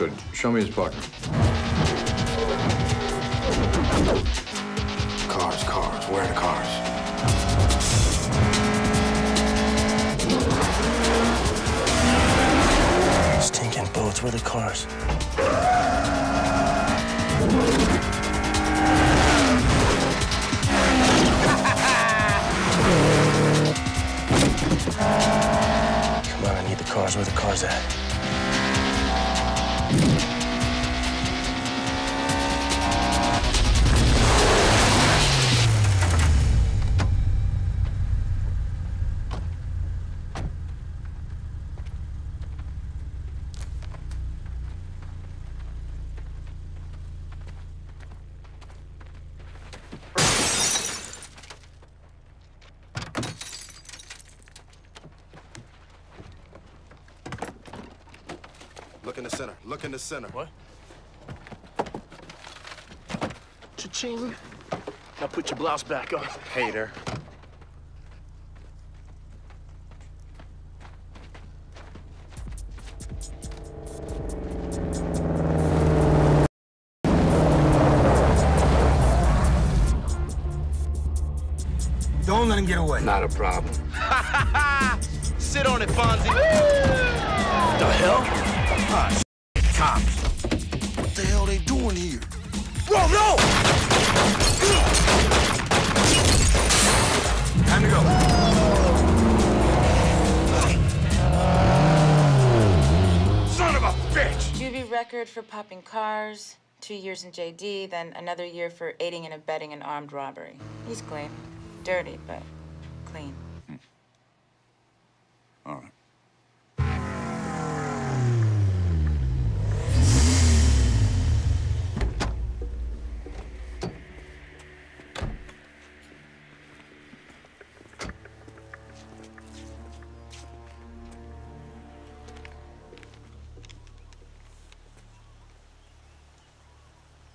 good. Show me his pocket. Cars, cars. Where are the cars? Stinking boats, where are the cars? Come on, I need the cars. Where are the cars at? Look in the center. What? Cha-ching. Now put your blouse back on. Hater. Don't let him get away. Not a problem. Sit on it, Fonzie. What the hell? Huh. What the hell they doing here? Whoa, no! Time to go. Son of a bitch! Juvie record for popping cars, 2 years in JD, then another year for aiding and abetting an armed robbery. He's clean. Dirty, but clean. Hmm. All right.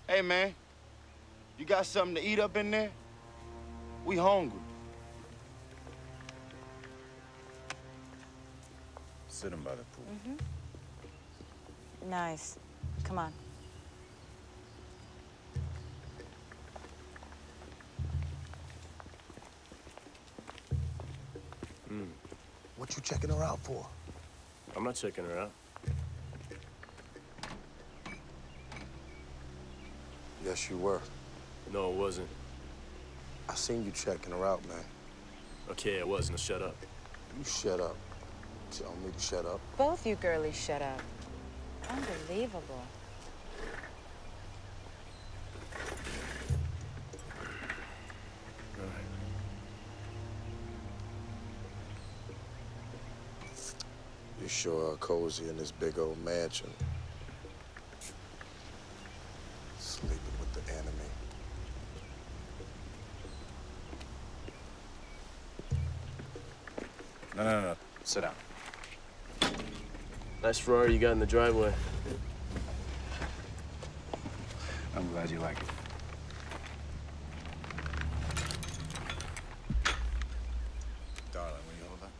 Hey, man, you got something to eat up in there? We hungry. Sit him by the pool. Mm-hmm. Nice. Come on. Mm. What you checking her out for? I'm not checking her out. Yes, you were. No, it wasn't. I seen you checking her out, man. Okay, it wasn't. Shut up. You shut up. Tell me to shut up. Both you girlies shut up. Unbelievable. All right. You sure are cozy in this big old mansion. No. Sit down. Nice Ferrari you got in the driveway. I'm glad you like it. Darling, will you hold that?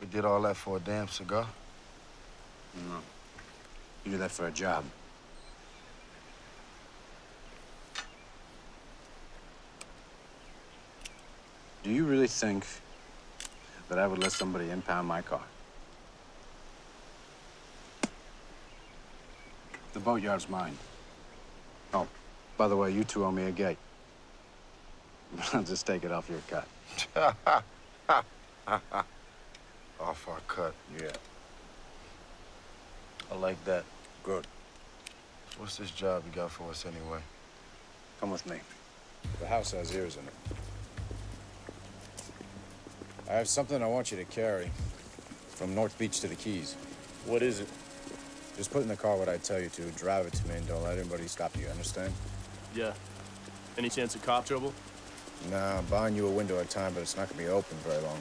We did all that for a damn cigar? No. You did that for a job. Do you really think that I would let somebody impound my car? The boatyard's mine. Oh, by the way, you two owe me a gate. I'll just take it off your cut. Off our cut, yeah. I like that. Good. What's this job you got for us anyway? Come with me. The house has ears in it. I have something I want you to carry from North Beach to the Keys. What is it? Just put in the car what I tell you to, drive it to me, and don't let anybody stop you, understand? Yeah. Any chance of cop trouble? Nah, I'm buying you a window at a time, but it's not gonna be open very long.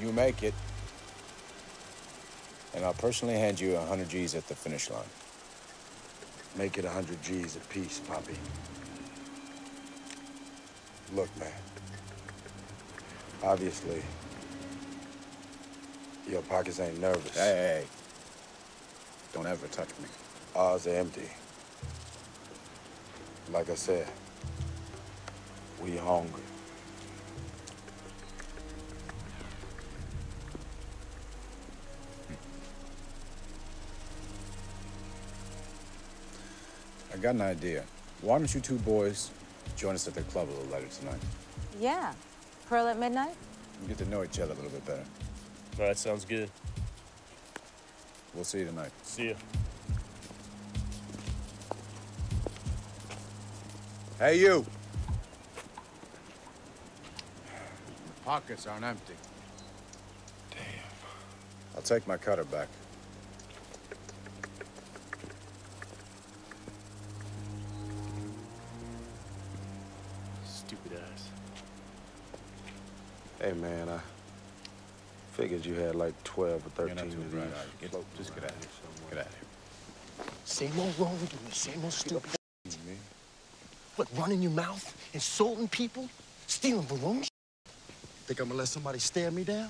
You make it, and I'll personally hand you 100 G's at the finish line. Make it 100 G's apiece, Poppy. Look, man, obviously, your pockets ain't nervous. Hey, don't ever touch me. Ours are empty. Like I said, we hungry. I got an idea. Why don't you two boys join us at the club a little later tonight? Yeah. Pearl at midnight? We'll get to know each other a little bit better. All right, sounds good. We'll see you tonight. See ya. Hey, you. Your pockets aren't empty. Damn. I'll take my cutter back. Hey, man, I figured you had like 12 or 13 of these. Just get out of here. Get out of here. Same old wrongdoing, same old stupid shit. What, running your mouth? Insulting people? Stealing balloons? Think I'm gonna let somebody stare me down?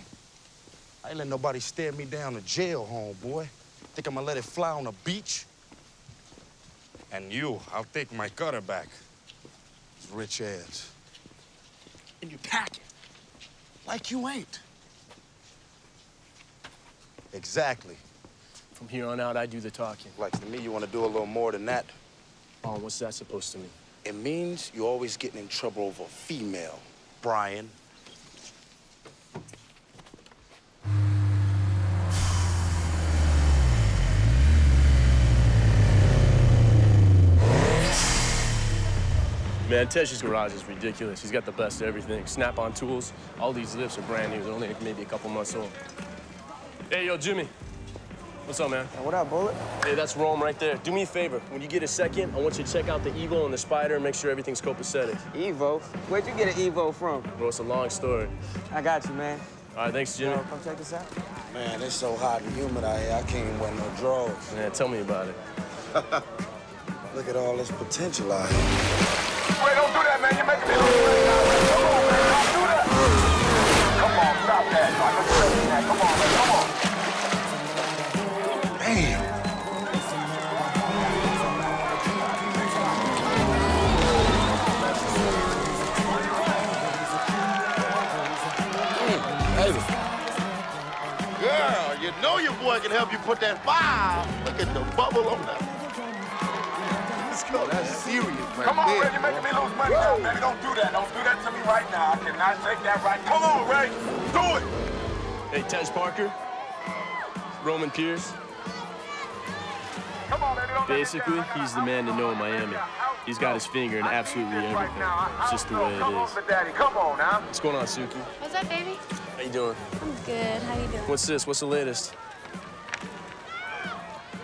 I ain't let nobody stare me down to jail, homeboy. Think I'm gonna let it fly on the beach? And you, I'll take my cutter back. These rich ads. And you pack it. Like you ain't. Exactly. From here on out, I do the talking. Like, to me, you want to do a little more than that. Oh, what's that supposed to mean? It means you're always getting in trouble over a female, Brian. Man, Tesh's garage is ridiculous. He's got the best of everything. Snap-on tools. All these lifts are brand new. They're only maybe a couple months old. Hey, yo, Jimmy. What's up, man? Hey, what up, Bullet? Hey, that's Rome right there. Do me a favor. When you get a second, I want you to check out the Evo and the Spider and make sure everything's copacetic. Evo? Where'd you get an Evo from? Bro, it's a long story. I got you, man. All right, thanks, Jimmy. Yo, come check us out. Man, it's so hot and humid out here. I can't even wear no drawers. Man, tell me about it. Look at all this potential out here. Ray, don't do that, man. You're making me look right now. Come on, man. Don't do that. Come on, stop that. I can tell you that. Come on, man. Come on. Damn. Baby. Girl, you know your boy can help you put that fire. Look at the bubble on that. That's serious, man. Come on, Ray, you're making me lose money now, man. Don't do that. Don't do that to me right now. I cannot take that right. Come on, Ray. Do it. Hey, Tess Parker. Roman Pierce. Come on, man. Basically, he's the man to know in Miami. He's got his finger in absolutely everything. It's just the way it is. Come on, Daddy. Come on, now. What's going on, Suki? What's up, baby? How you doing? I'm good. How you doing? What's this? What's the latest?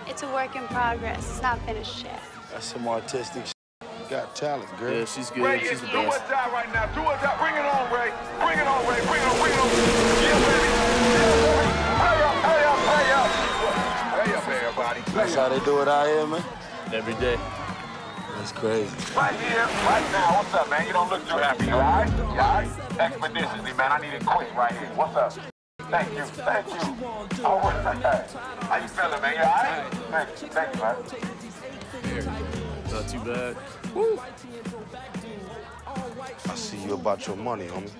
It's a work in progress. It's not finished yet. That's some artistic shit. You got talent, girl. Yeah, she's good. Ray, she's the best. Do or die right now. Do or die. Bring it on, Ray. Bring it on, Ray. Bring it on, bring it on. Yeah, baby. Yeah, baby. Hurry up, hurry up, hurry up. Hurry up, everybody. That's how they do it out here, man. Every day. That's crazy. Right here, right now. What's up, man? You don't look too happy. You all right? You all right? Expeditiously, man. I need it quick right here. What's up? Thank you. Thank you. All right. How you feeling, man? You all right? Thank you. Thank you, man. Not too bad. Woo. I see you about your money, homie.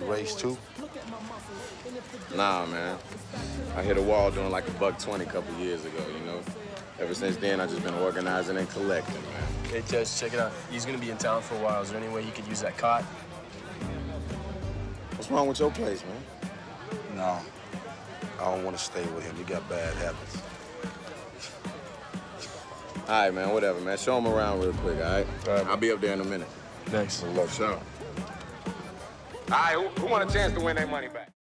You raised too? Nah, man. I hit a wall doing like $1.20 a couple years ago, you know? Ever since then, I've just been organizing and collecting, man. Hey, Tess, check it out. He's gonna be in town for a while. Is there any way you could use that cot? What's wrong with your place, man? No. I don't want to stay with him. He got bad habits. All right, man, whatever, man. Show him around real quick, all right? All right, I'll be up there in a minute. Thanks. Good luck, sir. All right, who want a chance to win their money back?